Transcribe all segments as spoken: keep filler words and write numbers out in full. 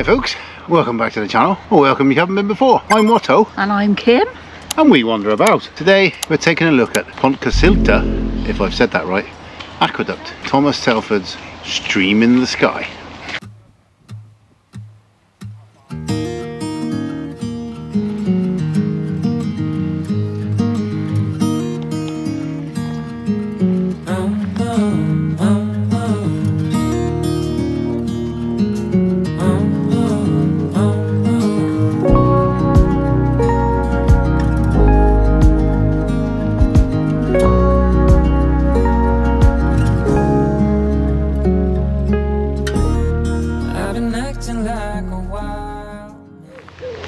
Hey folks, welcome back to the channel, or welcome if you haven't been before. I'm Watto. And I'm Kim. And we wander about. Today we're taking a look at Pontcysyllte, if I've said that right, Aqueduct, Thomas Telford's Stream in the Sky.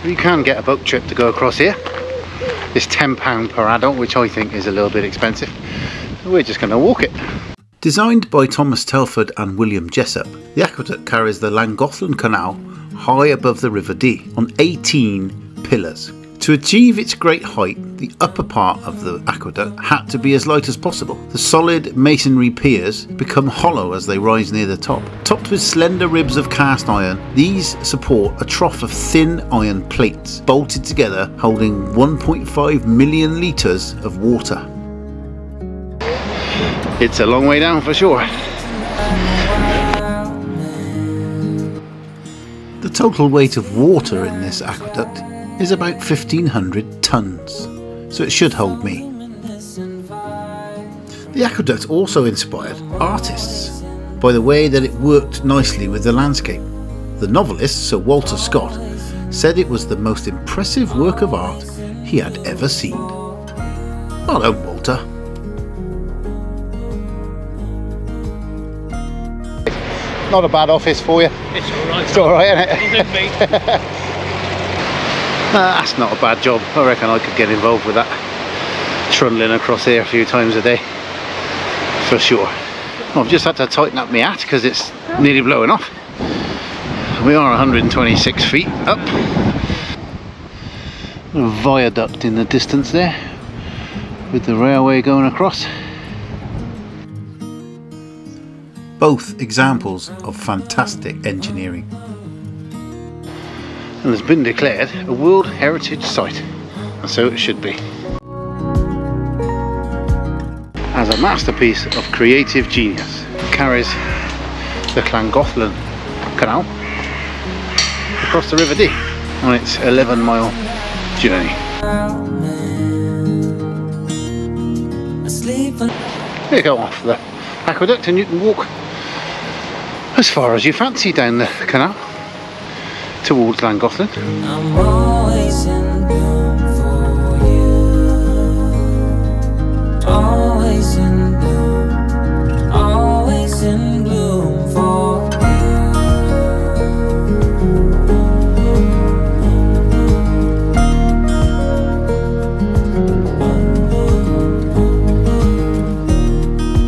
You can get a boat trip to go across here. It's ten pounds per adult, which I think is a little bit expensive. So we're just going to walk it. Designed by Thomas Telford and William Jessop, the aqueduct carries the Llangollen Canal high above the River Dee on eighteen pillars. To achieve its great height, the upper part of the aqueduct had to be as light as possible. The solid masonry piers become hollow as they rise near the top. Topped with slender ribs of cast iron, these support a trough of thin iron plates bolted together holding one point five million litres of water. It's a long way down for sure. The total weight of water in this aqueduct is about fifteen hundred tons, so it should hold me. The aqueduct also inspired artists by the way that it worked nicely with the landscape. The novelist Sir Walter Scott said it was the most impressive work of art he had ever seen. Well done, Walter. Not a bad office for you. It's alright. It's alright, isn't it? Uh, that's not a bad job. I reckon I could get involved with that. Trundling across here a few times a day, for sure. I've just had to tighten up my hat because it's nearly blowing off. We are one hundred twenty-six feet up. A viaduct in the distance there, with the railway going across. Both examples of fantastic engineering. And has been declared a World Heritage Site, and so it should be. As a masterpiece of creative genius, it carries the Llangollen Canal across the River Dee on its eleven mile journey. You go off the aqueduct and you can walk as far as you fancy down the canal towards Llangollen. I'm always in bloom for you. Always in bloom. Always in bloom for you.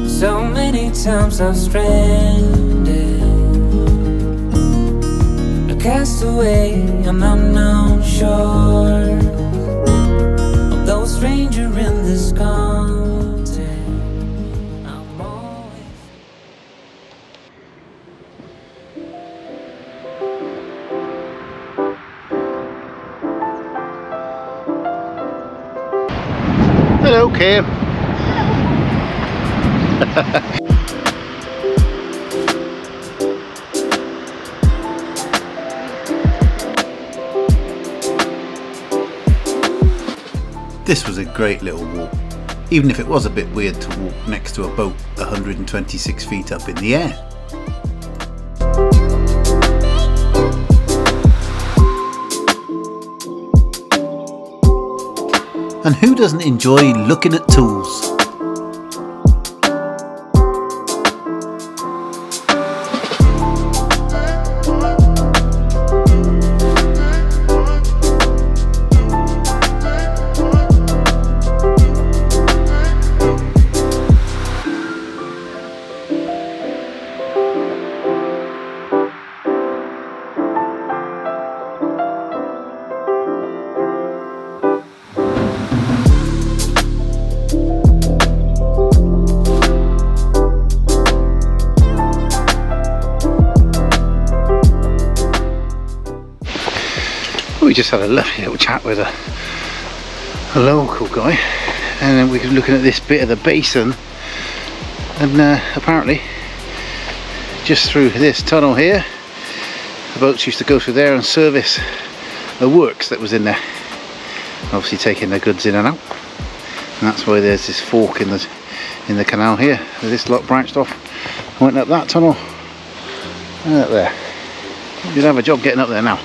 So many times I've stranded, cast away on unknown shore, although stranger in this content, I'm always... Hello, Kim. This was a great little walk, even if it was a bit weird to walk next to a boat one hundred twenty-six feet up in the air. And who doesn't enjoy looking at tools? we just had a lovely little chat with a, a local guy, and then we were looking at this bit of the basin, and uh, apparently just through this tunnel here the boats used to go through there and service the works that was in there, obviously taking their goods in and out, and that's why there's this fork in the in the canal here. This lot branched off, went up that tunnel and up there. You'd have a job getting up there now.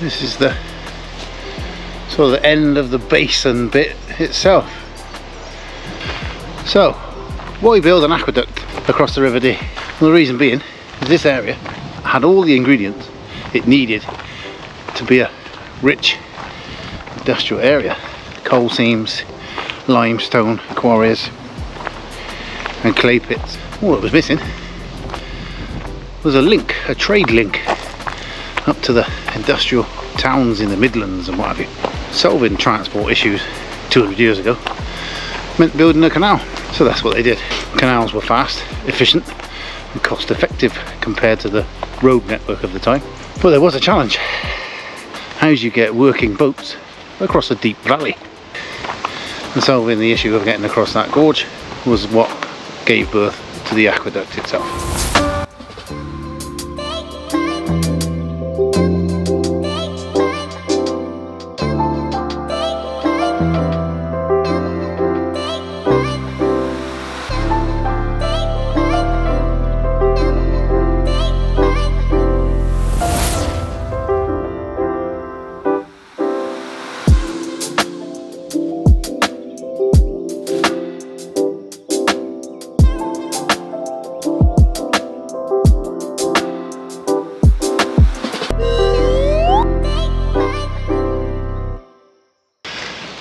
This is the sort of the end of the basin bit itself. So, why build an aqueduct across the River Dee? Well, the reason being is this area had all the ingredients it needed to be a rich industrial area. Coal seams, limestone quarries and clay pits. All that was missing was a link, a trade link, up to the industrial towns in the Midlands and what have you. Solving transport issues two hundred years ago meant building a canal, so that's what they did. Canals were fast, efficient and cost effective compared to the road network of the time. But there was a challenge. How do you get working boats across a deep valley? And solving the issue of getting across that gorge was what gave birth to the aqueduct itself.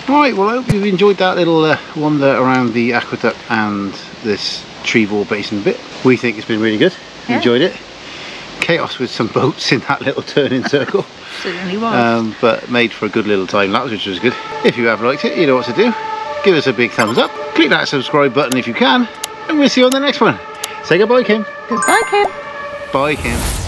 Right, well, I hope you've enjoyed that little uh, wander around the aqueduct and this Trevor basin bit. We think it's been really good. Yeah. Enjoyed it. Chaos with some boats in that little turning circle. Certainly was. Um, but made for a good little time lapse, which was good. If you have liked it, you know what to do. Give us a big thumbs up. Click that subscribe button if you can. And we'll see you on the next one. Say goodbye, Kim. Goodbye, Kim. Bye, Kim.